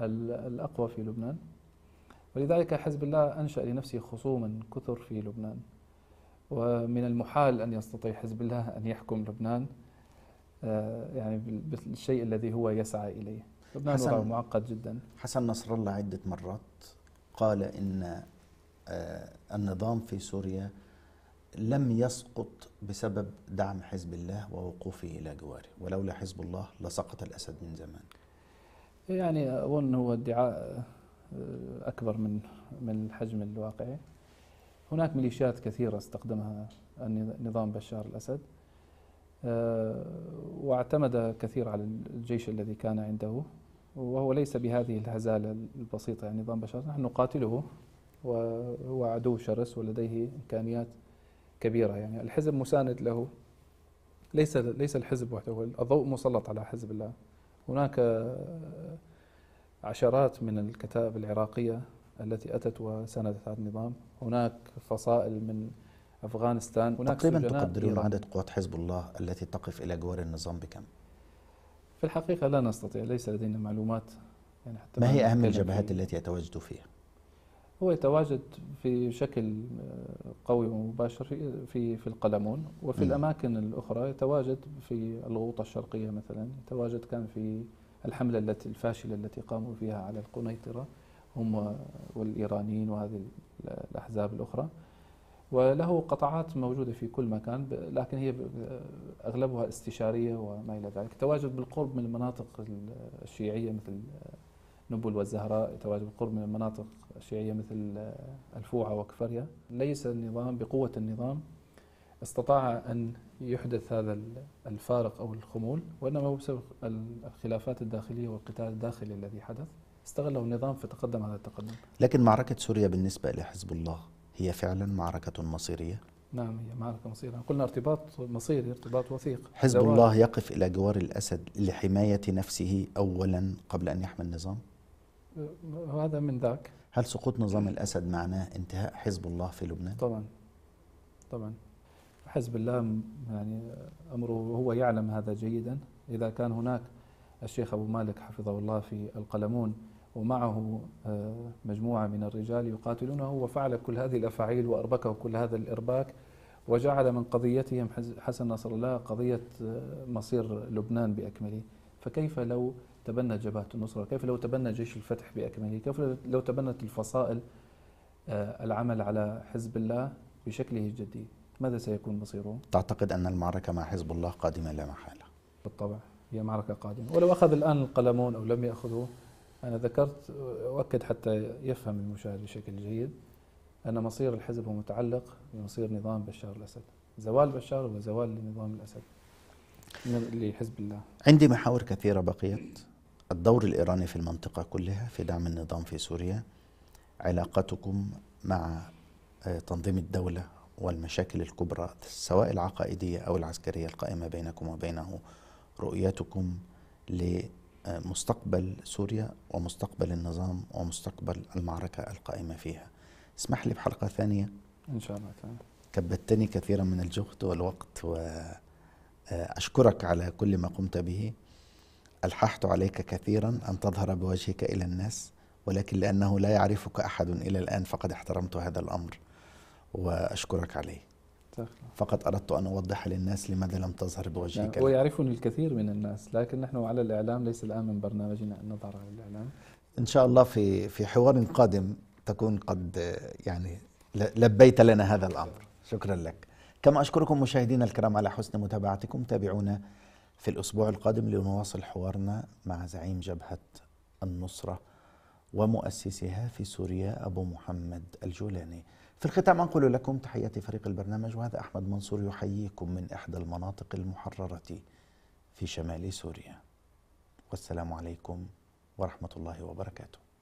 الأقوى في لبنان. ولذلك حزب الله أنشأ لنفسه خصوما كثر في لبنان، ومن المحال أن يستطيع حزب الله أن يحكم لبنان يعني بالشيء الذي هو يسعى إليه. لبنان وضع معقد جدا. حسن نصر الله عدة مرات قال إن النظام في سوريا لم يسقط بسبب دعم حزب الله ووقوفه إلى جواره، ولولا حزب الله لسقط الأسد من زمان. يعني أظن هو ادعاء أكبر من الحجم الواقعي. هناك ميليشيات كثيرة استخدمها نظام بشار الأسد، واعتمد كثير على الجيش الذي كان عنده، وهو ليس بهذه الهزالة البسيطة. يعني نظام بشار نحن نقاتله وهو عدو شرس ولديه إمكانيات كبيرة، يعني الحزب مساند له، ليس الحزب وحده، الضوء مسلط على حزب الله. هناك عشرات من الكتائب العراقية التي أتت وساندت هذا النظام، هناك فصائل من أفغانستان، هناك تقريبا تقدرون عدد قوات حزب الله التي تقف إلى جوار النظام بكم؟ في الحقيقة لا نستطيع، ليس لدينا معلومات يعني حتى ما هي أهم الجبهات التي يتواجد فيها؟ هو يتواجد في شكل قوي ومباشر في القلمون، وفي الأماكن الأخرى يتواجد في الغوطة الشرقية مثلا، يتواجد كان في الحملة الفاشلة التي قاموا فيها على القنيطرة هم والإيرانيين وهذه الأحزاب الأخرى، وله قطاعات موجودة في كل مكان، لكن هي أغلبها استشارية وما إلى ذلك. تواجد بالقرب من المناطق الشيعية مثل نبل والزهراء، تواجد بالقرب من المناطق الشيعية مثل الفوعة وكفريا. ليس النظام بقوة النظام استطاع أن يحدث هذا الفارق أو الخمول، وإنما بسبب الخلافات الداخلية والقتال الداخلي الذي حدث استغله النظام فتقدم هذا التقدم. لكن معركة سوريا بالنسبة لحزب الله هي فعلا معركة مصيرية؟ نعم، هي معركة مصيرية، قلنا ارتباط مصيري، ارتباط وثيق. حزب الله يقف إلى جوار الأسد لحماية نفسه أولا قبل أن يحمي النظام؟ هذا من ذاك. هل سقوط نظام الأسد معناه انتهاء حزب الله في لبنان؟ طبعا حزب الله يعني أمره، هو يعلم هذا جيدا. إذا كان هناك الشيخ أبو مالك حفظه الله في القلمون ومعه مجموعة من الرجال يقاتلونه، وفعل كل هذه الأفاعيل وأربكه كل هذا الإرباك، وجعل من قضيتهم حسن نصر الله قضية مصير لبنان بأكمله، فكيف لو تبنى جبهة النصرة؟ كيف لو تبنى جيش الفتح بأكمله؟ كيف لو تبنت الفصائل العمل على حزب الله بشكله الجديد؟ ماذا سيكون مصيره؟ تعتقد أن المعركة مع حزب الله قادمة لا محالة؟ بالطبع هي معركة قادمة، ولو أخذ الآن القلمون أو لم يأخذه، أنا ذكرت وأؤكد حتى يفهم المشاهد بشكل جيد أن مصير الحزب هو متعلق بمصير نظام بشار الأسد. زوال بشار هو زوال لنظام الأسد لحزب الله. عندي محاور كثيرة بقيت: الدور الإيراني في المنطقة كلها في دعم النظام في سوريا، علاقتكم مع تنظيم الدولة والمشاكل الكبرى سواء العقائدية أو العسكرية القائمة بينكم وبينه، رؤيتكم لمستقبل سوريا ومستقبل النظام ومستقبل المعركة القائمة فيها. اسمح لي بحلقة ثانية إن شاء الله تعالى كبدتني كثيرا من الجهد والوقت، وأشكرك على كل ما قمت به. ألححت عليك كثيرا أن تظهر بوجهك إلى الناس، ولكن لأنه لا يعرفك أحد إلى الآن فقد احترمت هذا الأمر وأشكرك عليه. فقط أردت أن أوضح للناس لماذا لم تظهر بوجهك. هو يعرفني الكثير من الناس، لكن نحن على الإعلام ليس الآن من برنامجنا أن نظهر على الإعلام. إن شاء الله في حوار قادم تكون قد يعني لبيت لنا هذا الأمر. شكرا لك. كما أشكركم مشاهدينا الكرام على حسن متابعتكم. تابعونا في الأسبوع القادم لنواصل حوارنا مع زعيم جبهة النصرة ومؤسسها في سوريا أبو محمد الجولاني. في الختام أنقل لكم تحياتي فريق البرنامج، وهذا أحمد منصور يحييكم من إحدى المناطق المحررة في شمال سوريا، والسلام عليكم ورحمة الله وبركاته.